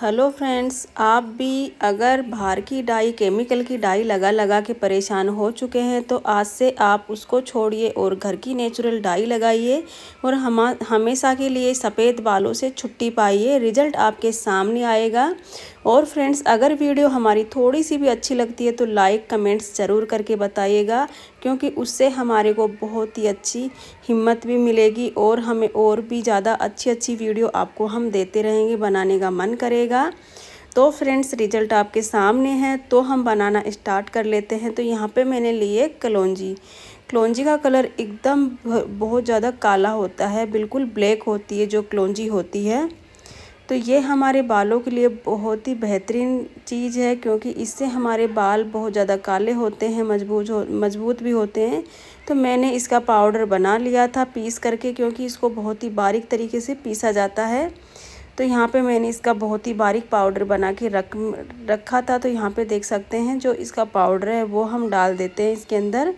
Hello friends, आप भी अगर बाहर की डाई, केमिकल की डाई लगा के परेशान हो चुके हैं तो आज से आप उसको छोड़िए और घर की नेचुरल डाई लगाइए और हमेशा के लिए सफ़ेद बालों से छुट्टी पाइए। रिजल्ट आपके सामने आएगा। और फ्रेंड्स, अगर वीडियो हमारी थोड़ी सी भी अच्छी लगती है तो लाइक कमेंट्स ज़रूर करके बताइएगा, क्योंकि उससे हमारे को बहुत ही अच्छी हिम्मत भी मिलेगी और हमें और भी ज़्यादा अच्छी वीडियो आपको हम देते रहेंगे, बनाने का मन करेगा। तो फ्रेंड्स, रिजल्ट आपके सामने है तो हम बनाना स्टार्ट कर लेते हैं। तो यहाँ पे मैंने लिए कलौंजी का कलर एकदम बहुत ज़्यादा काला होता है, बिल्कुल ब्लैक होती है जो कलौंजी होती है। तो ये हमारे बालों के लिए बहुत ही बेहतरीन चीज़ है, क्योंकि इससे हमारे बाल बहुत ज़्यादा काले होते हैं, मजबूत भी होते हैं। तो मैंने इसका पाउडर बना लिया था पीस करके, क्योंकि इसको बहुत ही बारीक तरीके से पीसा जाता है। तो यहाँ पे मैंने इसका बहुत ही बारीक पाउडर बना के रखा था। तो यहाँ पे देख सकते हैं जो इसका पाउडर है वो हम डाल देते हैं इसके अंदर।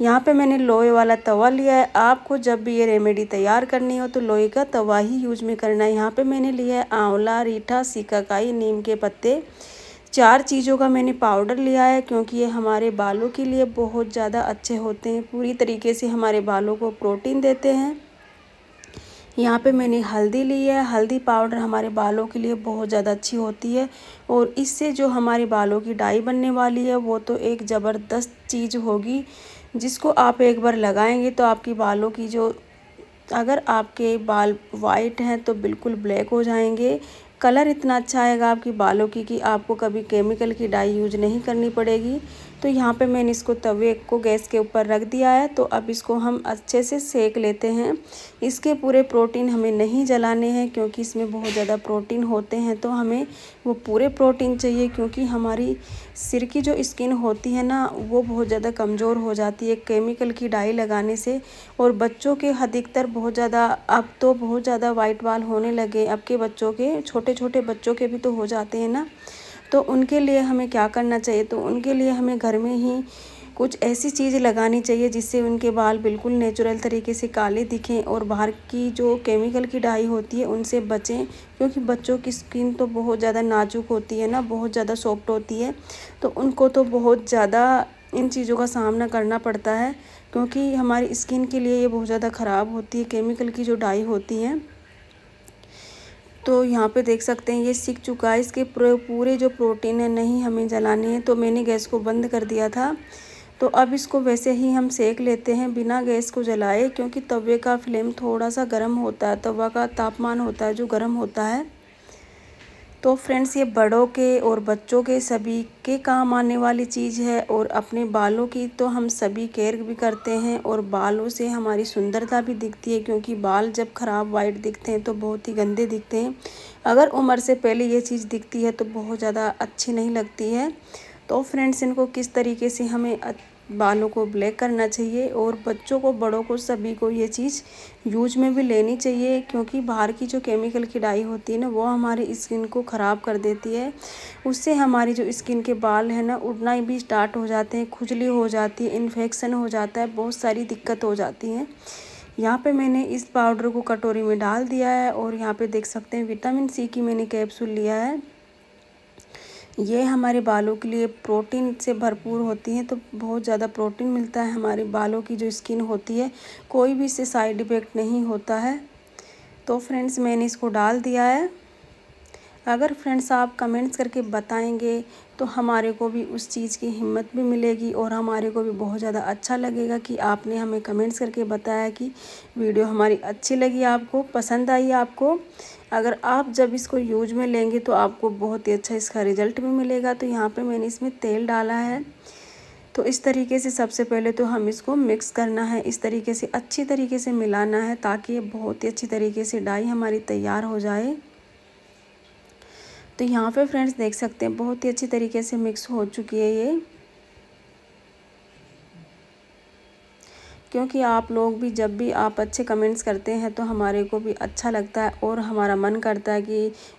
यहाँ पे मैंने लोहे वाला तवा लिया है। आपको जब भी ये रेमेडी तैयार करनी हो तो लोहे का तवा ही यूज़ में करना है। यहाँ पे मैंने लिया है आंवला, रीठा, सीकाकाई, नीम के पत्ते। 4 चीज़ों का मैंने पाउडर लिया है, क्योंकि ये हमारे बालों के लिए बहुत ज़्यादा अच्छे होते हैं, पूरी तरीके से हमारे बालों को प्रोटीन देते हैं। यहाँ पे मैंने हल्दी ली है। हल्दी पाउडर हमारे बालों के लिए बहुत ज़्यादा अच्छी होती है और इससे जो हमारे बालों की डाई बनने वाली है वो तो एक ज़बरदस्त चीज़ होगी, जिसको आप एक बार लगाएंगे तो आपकी बालों की जो, अगर आपके बाल वाइट हैं तो बिल्कुल ब्लैक हो जाएंगे। कलर इतना अच्छा आएगा आपकी बालों की कि आपको कभी केमिकल की डाई यूज नहीं करनी पड़ेगी। तो यहाँ पे मैंने इसको तवे को गैस के ऊपर रख दिया है। तो अब इसको हम अच्छे से सेक लेते हैं। इसके पूरे प्रोटीन हमें नहीं जलाने हैं, क्योंकि इसमें बहुत ज़्यादा प्रोटीन होते हैं, तो हमें वो पूरे प्रोटीन चाहिए। क्योंकि हमारी सिर की जो स्किन होती है ना, वो बहुत ज़्यादा कमज़ोर हो जाती है केमिकल की डाई लगाने से। और बच्चों के अधिकतर बहुत ज़्यादा, अब तो बहुत ज़्यादा वाइट बाल होने लगे अब के बच्चों के, छोटे बच्चों के भी तो हो जाते हैं ना। तो उनके लिए हमें क्या करना चाहिए, तो उनके लिए हमें घर में ही कुछ ऐसी चीज़ लगानी चाहिए जिससे उनके बाल बिल्कुल नेचुरल तरीके से काले दिखें और बाहर की जो केमिकल की डाई होती है उनसे बचें। क्योंकि बच्चों की स्किन तो बहुत ज़्यादा नाजुक होती है ना, बहुत ज़्यादा सॉफ्ट होती है, तो उनको तो बहुत ज़्यादा इन चीज़ों का सामना करना पड़ता है, क्योंकि हमारी स्किन के लिए ये बहुत ज़्यादा ख़राब होती है केमिकल की जो डाई होती है। तो यहाँ पे देख सकते हैं ये सिक चुका है, इसके पूरे जो प्रोटीन है नहीं हमें जलाने हैं। तो मैंने गैस को बंद कर दिया था। तो अब इसको वैसे ही हम सेक लेते हैं बिना गैस को जलाए, क्योंकि तवे का फ्लेम थोड़ा सा गर्म होता है, तवा का तापमान होता है जो गर्म होता है। तो फ्रेंड्स, ये बड़ों के और बच्चों के सभी के काम आने वाली चीज़ है। और अपने बालों की तो हम सभी केयर भी करते हैं और बालों से हमारी सुंदरता भी दिखती है, क्योंकि बाल जब ख़राब वाइट दिखते हैं तो बहुत ही गंदे दिखते हैं। अगर उम्र से पहले ये चीज़ दिखती है तो बहुत ज़्यादा अच्छी नहीं लगती है। तो फ्रेंड्स, इनको किस तरीके से हमें बालों को ब्लैक करना चाहिए, और बच्चों को, बड़ों को, सभी को ये चीज़ यूज में भी लेनी चाहिए, क्योंकि बाहर की जो केमिकल की डाई होती है ना, वो हमारी स्किन को ख़राब कर देती है। उससे हमारी जो स्किन के बाल है ना, उड़ना भी स्टार्ट हो जाते हैं, खुजली हो जाती है, इन्फेक्शन हो जाता है, बहुत सारी दिक्कत हो जाती है। यहाँ पे मैंने इस पाउडर को कटोरी में डाल दिया है और यहाँ पर देख सकते हैं विटामिन सी की मैंने कैप्सूल लिया है। ये हमारे बालों के लिए प्रोटीन से भरपूर होती हैं, तो बहुत ज़्यादा प्रोटीन मिलता है। हमारे बालों की जो स्किन होती है, कोई भी इससे साइड इफ़ेक्ट नहीं होता है। तो फ्रेंड्स, मैंने इसको डाल दिया है। अगर फ्रेंड्स आप कमेंट्स करके बताएंगे तो हमारे को भी उस चीज़ की हिम्मत भी मिलेगी और हमारे को भी बहुत ज़्यादा अच्छा लगेगा कि आपने हमें कमेंट्स करके बताया कि वीडियो हमारी अच्छी लगी, आपको पसंद आई। आपको, अगर आप जब इसको यूज में लेंगे तो आपको बहुत ही अच्छा इसका रिज़ल्ट भी मिलेगा। तो यहाँ पे मैंने इसमें तेल डाला है। तो इस तरीके से सबसे पहले तो हम इसको मिक्स करना है, इस तरीके से अच्छी तरीके से मिलाना है, ताकि ये बहुत ही अच्छी तरीके से डाई हमारी तैयार हो जाए। तो यहाँ पे फ्रेंड्स देख सकते हैं बहुत ही अच्छी तरीके से मिक्स हो चुकी है ये, क्योंकि आप लोग भी, जब भी आप अच्छे कमेंट्स करते हैं तो हमारे को भी अच्छा लगता है और हमारा मन करता है कि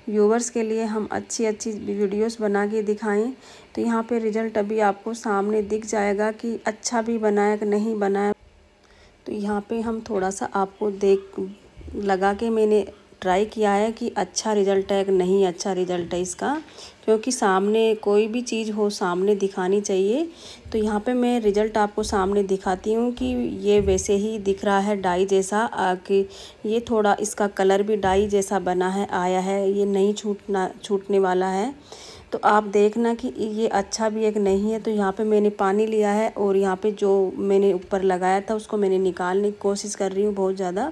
व्यूवर्स के लिए हम अच्छी वीडियोस बना के दिखाएं। तो यहाँ पे रिज़ल्ट अभी आपको सामने दिख जाएगा कि अच्छा भी बनाया कि नहीं बनाया। तो यहाँ पे हम थोड़ा सा आपको देख लगा के मैंने ट्राई किया है कि अच्छा रिज़ल्ट है कि नहीं अच्छा रिज़ल्ट है इसका, क्योंकि सामने कोई भी चीज़ हो सामने दिखानी चाहिए। तो यहाँ पे मैं रिज़ल्ट आपको सामने दिखाती हूँ कि ये वैसे ही दिख रहा है डाई जैसा, कि ये थोड़ा इसका कलर भी डाई जैसा बना है आया है, ये नहीं छूटने वाला है। तो आप देखना कि ये अच्छा भी एक नहीं है। तो यहाँ पे मैंने पानी लिया है और यहाँ पे जो मैंने ऊपर लगाया था उसको मैंने निकालने की कोशिश कर रही हूँ बहुत ज़्यादा,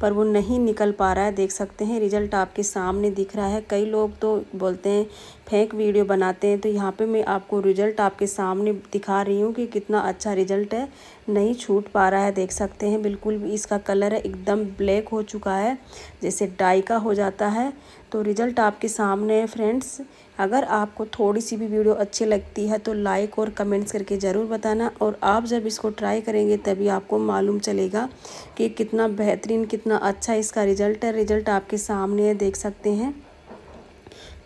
पर वो नहीं निकल पा रहा है। देख सकते हैं रिज़ल्ट आपके सामने दिख रहा है। कई लोग तो बोलते हैं फेक वीडियो बनाते हैं, तो यहाँ पे मैं आपको रिज़ल्ट आपके सामने दिखा रही हूँ कि कितना अच्छा रिज़ल्ट है, नहीं छूट पा रहा है। देख सकते हैं बिल्कुल भी इसका कलर एकदम ब्लैक हो चुका है, जैसे डाई का हो जाता है। तो रिज़ल्ट आपके सामने है फ्रेंड्स। अगर आपको थोड़ी सी भी वीडियो अच्छी लगती है तो लाइक और कमेंट्स करके ज़रूर बताना, और आप जब इसको ट्राई करेंगे तभी आपको मालूम चलेगा कि कितना बेहतरीन कितना अच्छा इसका रिज़ल्ट है। रिज़ल्ट आपके सामने है, देख सकते हैं।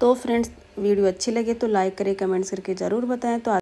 तो फ्रेंड्स वीडियो अच्छी लगे तो लाइक करें, कमेंट्स करके ज़रूर बताएं। तो